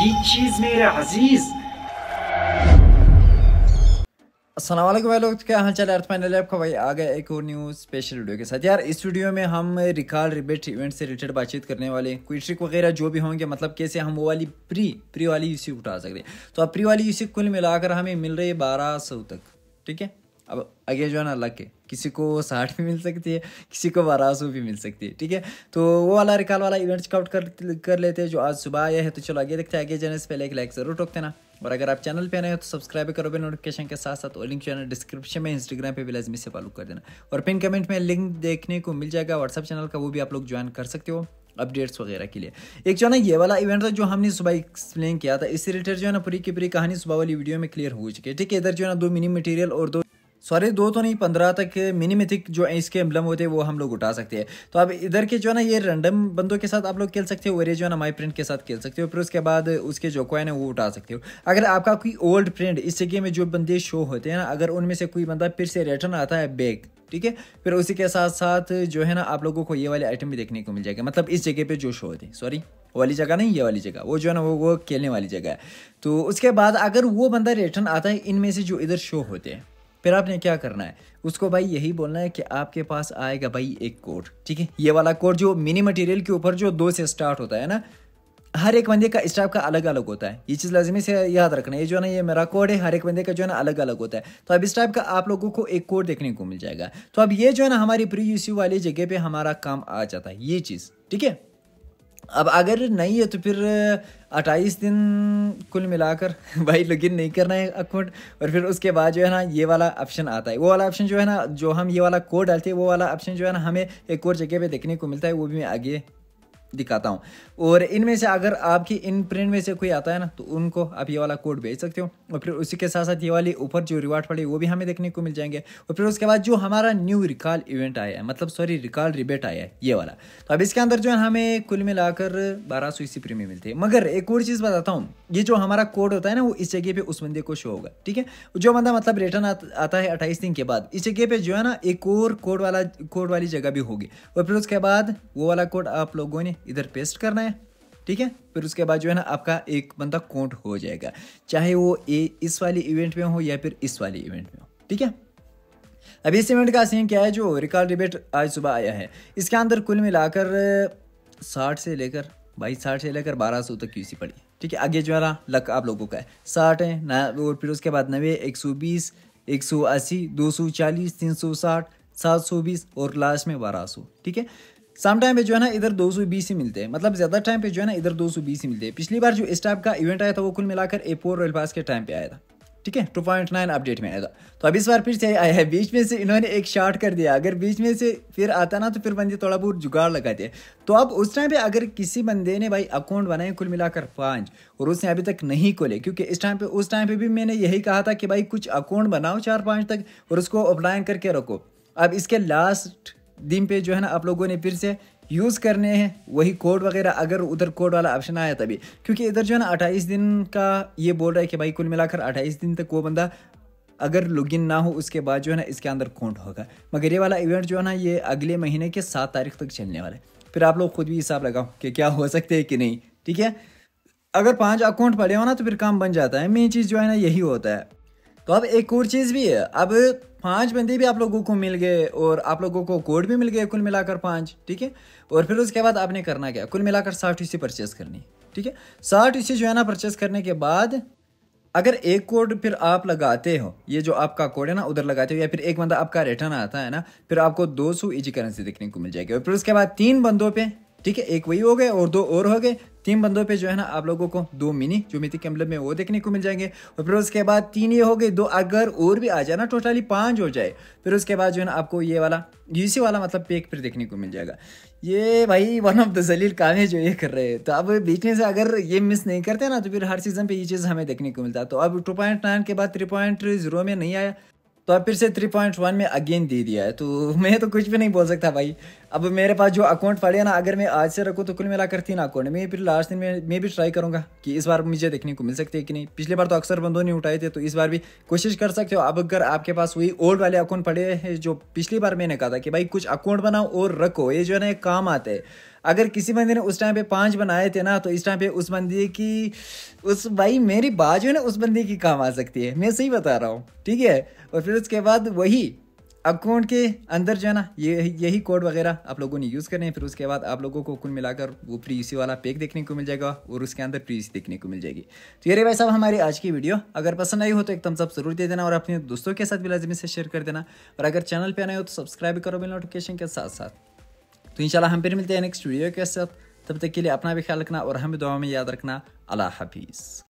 ये चीज मेरे अजीज। अस्सलाम वालेकुम भाई लोग, क्या हाल चाल है? अर्थ फाइनली आपका भाई आ गया एक और न्यू स्पेशल वीडियो के साथ। यार इस वीडियो में हम रिकॉल रिबेट इवेंट से रिलेटेड बातचीत करने वाले, कोई ट्रिक वगैरह जो भी होंगे, मतलब कैसे हम वो वाली प्री वाली यूसी उठा सकते हैं। तो अब प्री वाली यूसी कुल मिलाकर हमें मिल रही है 1200 तक, ठीक है। अब आगे जो है ना लग के किसी को 60 भी मिल सकती है, किसी को 1200 भी मिल सकती है, ठीक है। तो वो वाला रिकॉल वाला इवेंट चेकआउट कर लेते हैं जो आज सुबह आया है। तो चलो आगे देखते हैं। आगे जाने से पहले एक लाइक ज़रूर ठोक देना, और अगर आप चैनल पे नए हो तो सब्सक्राइब करो बेल नोटिफिकेशन के साथ साथ, और लिंक चैनल डिस्क्रिप्शन में, इंस्टाग्राम पे भी लाजमी से फॉलो कर देना, और पिन कमेंट में लिंक देखने को मिल जाएगा व्हाट्सअप चैनल का, वो भी आप लोग ज्वाइन कर सकते हो अपडेट्स वगैरह के लिए। एक जो है ना ये वाला इवेंट था जो हमने सुबह एक्सप्लेन किया था, इस रिलेटेड जो है ना पूरी की पूरी कहानी सुबह वाली वीडियो में क्लियर हो चुकी है, ठीक है। इधर जो है ना दो मिनी मटेरियल और दो तो नहीं 15 तक मिनी मिथिक जो इसके एम्बलम होते हैं वो हम लोग उठा सकते हैं। तो अब इधर के जो है ना ये रैंडम बंदों के साथ आप लोग खेल सकते हो, और ये जो है ना माई फ्रेंड के साथ खेल सकते हो, फिर उसके बाद उसके जो कॉइन है वो उठा सकते हो। अगर आपका कोई ओल्ड फ्रेंड इस गेम में जो बंदे शो होते हैं ना, अगर उनमें से कोई बंदा फिर से रिटर्न आता है बैग, ठीक है, फिर उसी के साथ साथ जो है ना आप लोगों को ये वाले आइटम भी देखने को मिल जाएगा। मतलब इस जगह पे जो शो होते हैं, सॉरी वाली जगह नहीं, ये वाली जगह, वो जो है ना वो खेलने वाली जगह है। तो उसके बाद अगर वो बंदा रिटर्न आता है इनमें से जो इधर शो होते हैं, फिर आपने क्या करना है उसको भाई यही बोलना है कि आपके पास आएगा भाई एक कोड, ठीक है। ये वाला कोड जो मिनी मटेरियल के ऊपर जो 2 से स्टार्ट होता है ना, हर एक बंदे का स्टाफ का अलग अलग होता है, ये चीज़ लाजमी से याद रखना है। ये जो है ना ये मेरा कोड है, हर एक बंदे का जो है ना अलग अलग होता है। तो अब इस टाइप का आप लोगों को एक कोड देखने को मिल जाएगा। तो अब ये जो है ना हमारी प्री यूसी वाली जगह पे हमारा काम आ जाता है ये चीज़, ठीक है। अब अगर नहीं है तो फिर 28 दिन कुल मिलाकर भाई लॉगिन नहीं करना है अकाउंट, और फिर उसके बाद जो है ना ये वाला ऑप्शन आता है, वो वाला ऑप्शन जो है ना जो हम ये वाला कोड डालते हैं वो वाला ऑप्शन जो है ना हमें एक और जगह पे देखने को मिलता है, वो भी मैं आगे दिखाता हूँ। और इनमें से अगर आपकी इन प्रिंट में से कोई आता है ना तो उनको आप ये वाला कोड भेज सकते हो, और फिर उसी के साथ साथ ये वाले ऊपर जो रिवार्ड पड़े वो भी हमें देखने को मिल जाएंगे। और फिर उसके बाद जो हमारा न्यू रिकॉल इवेंट आया है, मतलब सॉरी रिकॉल रिबेट आया है ये वाला, तो अब इसके अंदर जो है हमें कुल मिलाकर 1200 इसी प्रीमियम मिलते हैं। मगर एक और चीज़ बताता हूँ, ये जो हमारा कोड होता है ना वो इस जगह पर उस बंदे को शो होगा, ठीक है। जो बंदा मतलब रिटर्न आता है 28 दिन के बाद, इस जगह पर जो है ना एक और कोड वाली जगह भी होगी, और फिर उसके बाद वो वाला कोड आप लोगों ने इधर पेस्ट करना है, ठीक है। फिर उसके बाद जो है ना आपका एक बंदा काउंट हो जाएगा, चाहे वो इस वाली इवेंट में हो या फिर इस वाली इवेंट में हो, ठीक है। अभी इस इवेंट का सीन क्या है जो रिकॉल रिबेट आज सुबह आया है, इसके अंदर कुल मिलाकर 60 से लेकर 1200 तक यूसी पड़ी, ठीक है। आगे जो है ना लक आप लोगों का है 60 है ना, और फिर उसके बाद 90, 120, 180, 240, 360, 720 और लास्ट में 1200, ठीक है। साम टाइम पे जो है ना इधर 220 ही मिलते हैं, मतलब ज़्यादा टाइम पे जो है ना इधर 220 ही मिलते हैं। पिछली बार जो इस टाइप का इवेंट आया था वो कुल मिलाकर A4 रॉयल पास के टाइम पे आया था, ठीक है, 2.9 अपडेट में आया था। तो अब इस बार फिर से आया है, बीच में से इन्होंने एक शॉर्ट कर दिया। अगर बीच में से फिर आता ना तो फिर बंदे थोड़ा बहुत जुगाड़ लगाते हैं। तो अब उस टाइम पे अगर किसी बंदे ने भाई अकाउंट बनाए कुल मिलाकर 5 और उसने अभी तक नहीं खोले, क्योंकि उस टाइम पे भी मैंने यही कहा था कि भाई कुछ अकाउंट बनाओ 4-5 तक और उसको ऑफलाइन करके रखो। अब इसके लास्ट दिन पे जो है ना आप लोगों ने फिर से यूज़ करने हैं वही कोड वगैरह, अगर उधर कोड वाला ऑप्शन आया तभी, क्योंकि इधर जो है ना 28 दिन का ये बोल रहा है कि भाई कुल मिलाकर 28 दिन तक वो बंदा अगर लॉगिन ना हो उसके बाद जो है ना इसके अंदर काउंट होगा। मगर ये वाला इवेंट जो है ना ये अगले महीने के 7 तारीख तक चलने वाला है। फिर आप लोग खुद भी हिसाब लगाओ कि क्या हो सकते हैं कि नहीं, ठीक है। अगर 5 अकाउंट पड़े हो ना तो फिर काम बन जाता है, मेन चीज़ जो है ना यही होता है। तो अब एक और चीज़ भी है, अब 5 बंदे भी आप लोगों को मिल गए और आप लोगों को कोड भी मिल गए कुल मिलाकर 5, ठीक है। और फिर उसके बाद आपने करना क्या, कुल मिलाकर 60 यूसी परचेस करनी, ठीक है। 60 यूसी जो है ना परचेस करने के बाद अगर एक कोड फिर आप लगाते हो, ये जो आपका कोड है ना उधर लगाते हो, या फिर एक बंदा आपका रिटर्न आता है ना, फिर आपको 200 इजी करेंसी देखने को मिल जाएगी। और फिर उसके बाद 3 बंदों पर, ठीक है, एक वही हो गए और 2 और हो गए, 3 बंदों पे जो है ना आप लोगों को 2 मिनी जो मिथिक एम्बलम में वो देखने को मिल जाएंगे। और फिर उसके बाद 3 ये हो गए, 2 अगर और भी आ जाए ना, टोटली 5 हो जाए, फिर उसके बाद जो है ना आपको ये वाला यूसी वाला मतलब पेक पर देखने को मिल जाएगा। ये भाई वन ऑफ द जलील काम है जो ये कर रहे हैं। तो अब बीच में से अगर ये मिस नहीं करते ना तो फिर हर सीज़न पर ये चीज़ हमें देखने को मिलता है। तो अब 2.9 के बाद 3.0 में नहीं आया, तो अब फिर से 3.1 में अगेन दे दिया है। तो मैं तो कुछ भी नहीं बोल सकता भाई, अब मेरे पास जो अकाउंट पड़े हैं ना, अगर मैं आज से रखूँ तो कुल मिलाकर 3 अकाउंट में, फिर लास्ट दिन मैं भी ट्राई करूँगा कि इस बार मुझे देखने को मिल सकती है कि नहीं। पिछले बार तो अक्सर बंदों ने उठाए थे, तो इस बार भी कोशिश कर सकते हो। अब अगर आपके पास वही ओल्ड वाले अकाउंट पड़े हैं जो पिछली बार मैंने कहा था कि भाई कुछ अकाउंट बनाओ और रखो, ये जो है ना काम आते हैं। अगर किसी बंदे ने उस टाइम पे 5 बनाए थे ना, तो इस टाइम पे उस बंदे की भाई मेरी बात जो है ना उस बंदे की काम आ सकती है, मैं सही बता रहा हूँ, ठीक है। और फिर उसके बाद वही अकाउंट के अंदर जो है ना यही कोड वगैरह आप लोगों ने यूज़ करने हैं। फिर उसके बाद आप लोगों को कुल मिलाकर वो प्री यूसी वाला पैक देखने को मिल जाएगा और उसके अंदर प्री यूसी देखने को मिल जाएगी। तो ये रही भाई साहब हमारी आज की वीडियो। अगर पसंद आई हो तो एक थम्स अप जरूर दे देना और अपने दोस्तों के साथ भी लाजमी से शेयर कर देना। और अगर चैनल पर आए हो तो सब्सक्राइब करो बिल नोटिफिकेशन के साथ साथ। तो इंशाल्लाह हम फिर मिलते हैं नेक्स्ट वीडियो के साथ। तब तक के लिए अपना भी ख्याल रखना और हमें दुआ में याद रखना। अल्लाह हाफिज़।